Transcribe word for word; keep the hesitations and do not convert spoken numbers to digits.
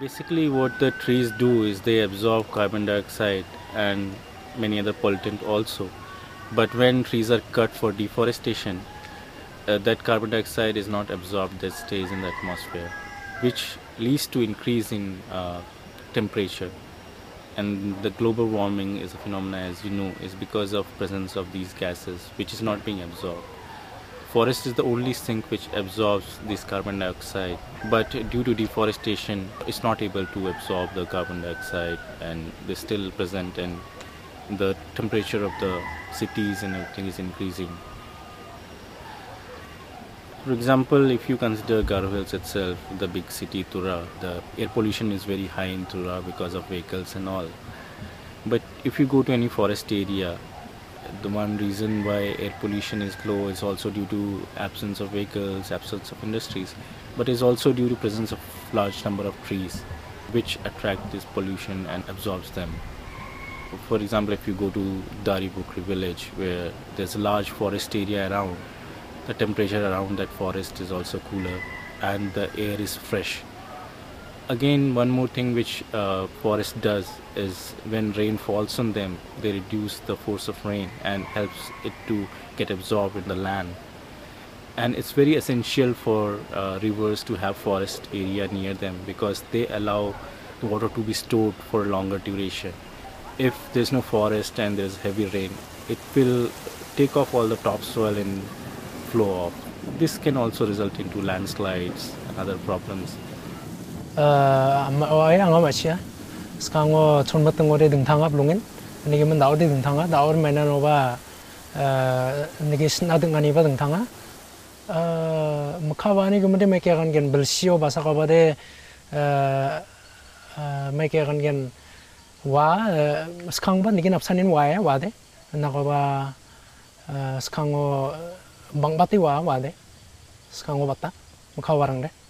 Basically what the trees do is they absorb carbon dioxide and many other pollutants also. But when trees are cut for deforestation, uh, that carbon dioxide is not absorbed, that stays in the atmosphere, which leads to increase in uh, temperature. And the global warming is a phenomena, as you know, is because of presence of these gases, which is not being absorbed. Forest is the only sink which absorbs this carbon dioxide, but due to deforestation, it's not able to absorb the carbon dioxide, and they're still present, and the temperature of the cities and everything is increasing. For example, if you consider Garo Hills itself, the big city Tura, the air pollution is very high in Tura because of vehicles and all. But if you go to any forest area, the one reason why air pollution is low is also due to absence of vehicles, absence of industries, but is also due to presence of large number of trees which attract this pollution and absorbs them. For example, if you go to Dari Bukri village, where there's a large forest area around, the temperature around that forest is also cooler and the air is fresh. Again, one more thing which uh, forest does is when rain falls on them, they reduce the force of rain and helps it to get absorbed in the land. And it's very essential for uh, rivers to have forest area near them, because they allow the water to be stored for a longer duration. If there's no forest and there's heavy rain, it will take off all the topsoil and flow off. This can also result into landslides and other problems. Uh, I am a Masia, Skango, Tonmatango, and Tanga Blungen, Nigaman Dowd in Tanga, Dow Mananova, Negation, nothing on even Tanga. Makavani, you make a rangan, Belcio, Basakova de, make a rangan, Wa, Skango, Nigan of Sun in Wire, Wade, Nagova, Skango. Bang bati wa wade, sekarang bata, muka warang deh.